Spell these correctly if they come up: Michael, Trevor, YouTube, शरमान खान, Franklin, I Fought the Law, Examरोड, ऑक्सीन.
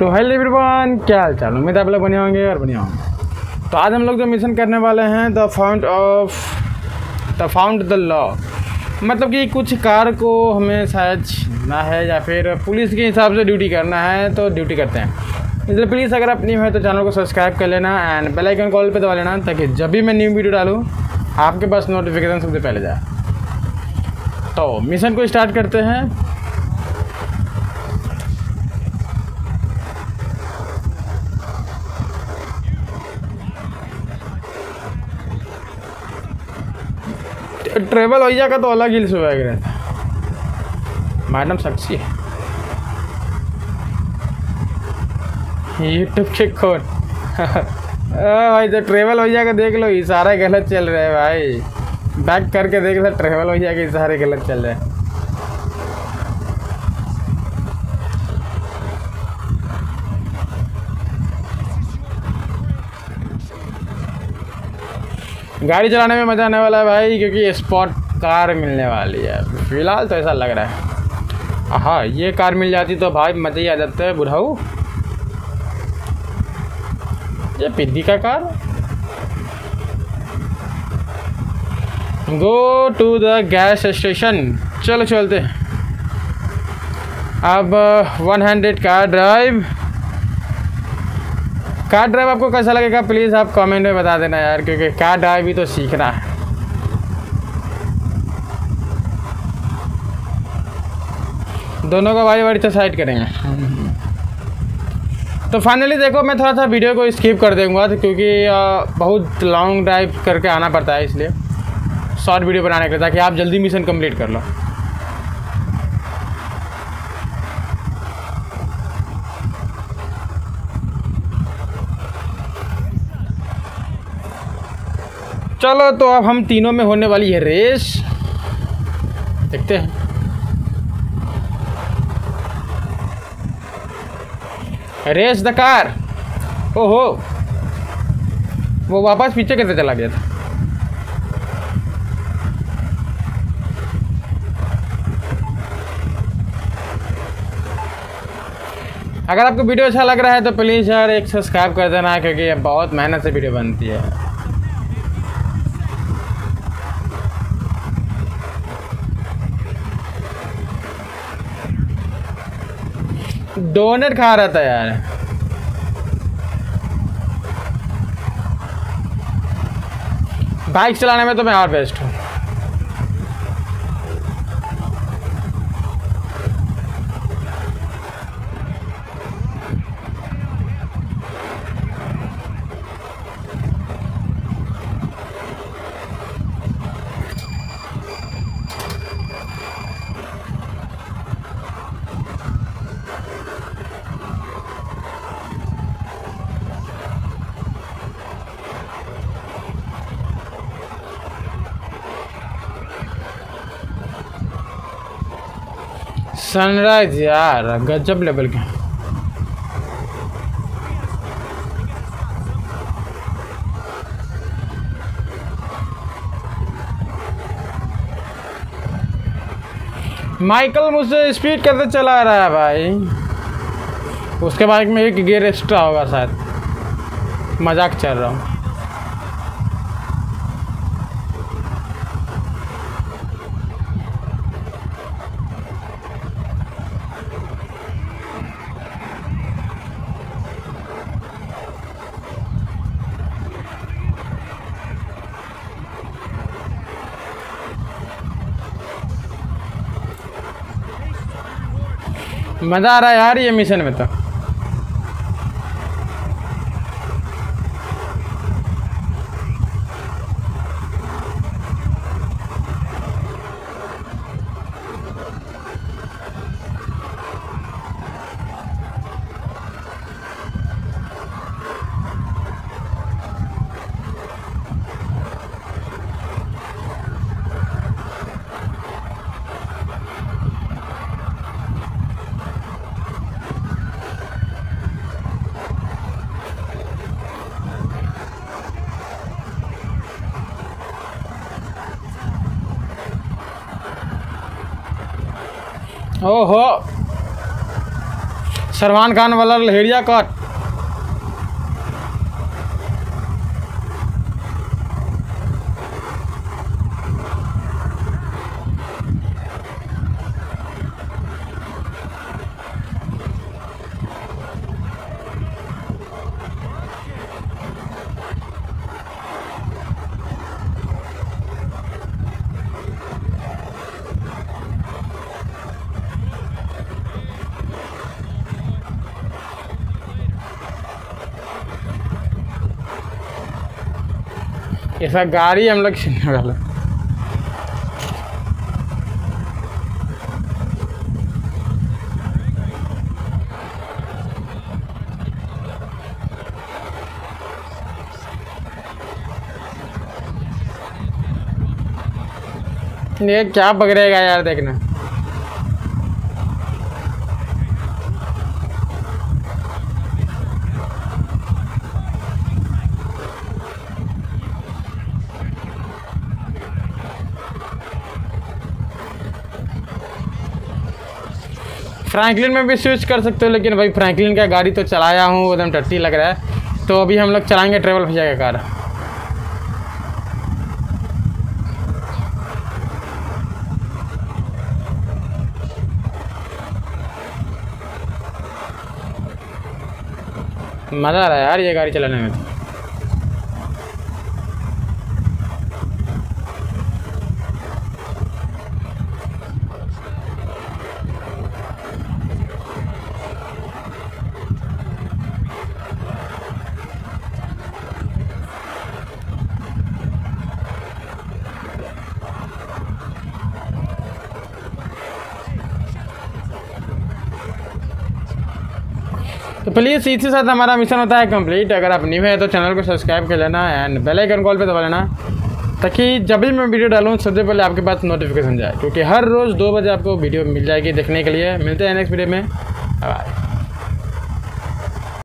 तो hello everyone, क्या हाल चाल। उम्मीद आप लोग बने होंगे और बने होंगे। तो आज हम लोग जो मिशन करने वाले हैं द फाउंड द लॉ, मतलब कि कुछ कार को हमें शायद छीनना है या फिर पुलिस के हिसाब से ड्यूटी करना है, तो ड्यूटी करते हैं। इसलिए प्लीज़ अगर आप न्यू है तो चैनल को सब्सक्राइब कर लेना एंड बेल आइकन कॉल पर दबा लेना, ताकि जब भी मैं न्यू वीडियो डालूँ आपके पास नोटिफिकेशन सबसे पहले जाए। तो मिशन को स्टार्ट करते हैं। ट्रेवल भैया का तो अलग हिल्स वगैरह था। मैडम सक्षी है यूट्यूब के खोल भाई, तो ट्रेवल भैया का देख लो, इशारा गलत चल रहा है भाई। बैक करके देख लो, ट्रेवल भैया के इशारे गलत चल रहे हैं। गाड़ी चलाने में मज़ा आने वाला है भाई, क्योंकि स्पॉट कार मिलने वाली है। फिलहाल तो ऐसा लग रहा है। हाँ, ये कार मिल जाती तो भाई मज़े ही आ जाते हैं। बुढ़ाऊ ये पिद्दी का car. Go to the gas station. चलो चलते हैं। अब 100 कार ड्राइव आपको कैसा लगेगा प्लीज़ आप कमेंट में बता देना यार, क्योंकि कार ड्राइव भी तो सीखना है। दोनों को बारी बारी तो साइड करेंगे। तो फाइनली देखो, मैं थोड़ा सा वीडियो को स्किप कर दूंगा, क्योंकि बहुत लॉन्ग ड्राइव करके आना पड़ता है, इसलिए शॉर्ट वीडियो बनाने के लिए, ताकि आप जल्दी मिशन कंप्लीट कर लो। चलो, तो अब हम तीनों में होने वाली है रेस, देखते हैं। Race the car. ओहो, वो वापस पीछे कैसे चला गया था। अगर आपको वीडियो अच्छा लग रहा है तो प्लीज़ यार एक सब्सक्राइब कर देना, क्योंकि बहुत मेहनत से वीडियो बनती है। डोनट खा रहा था यार। बाइक चलाने में तो मैं और बेस्ट हूँ। सनराइज यार गजब लेवल के। माइकल मुझसे स्पीड करके चला रहा है भाई। उसके बाइक में एक गियर एक्स्ट्रा होगा शायद। मजाक चल रहा हूँ। मज़ा आ रहा है यार ये मिशन में। तो ओहो, शरमान खान वाला लहेरिया कट। ऐसा गाड़ी हम लोग छीनने वाला। ये क्या पकड़ेगा यार, देखना फ्रैंकलिन में भी स्विच कर सकते हो, लेकिन भाई फ्रैंकलिन का गाड़ी तो चलाया हूँ, एकदम टट्टी लग रहा है। तो अभी हम लोग चलाएंगे ट्रेवल भैया का कार। मज़ा आ रहा है यार ये गाड़ी चलाने में। तो प्लीज़ इसी के साथ हमारा मिशन होता है कंप्लीट। अगर आप न्यू है तो चैनल को सब्सक्राइब कर लेना एंड बेल आइकन कॉल पे दबा लेना, ताकि जब भी मैं वीडियो डालूँ सबसे पहले आपके पास नोटिफिकेशन जाए, क्योंकि हर रोज़ 2 बजे आपको वीडियो मिल जाएगी देखने के लिए। मिलते हैं नेक्स्ट वीडियो में। बाय।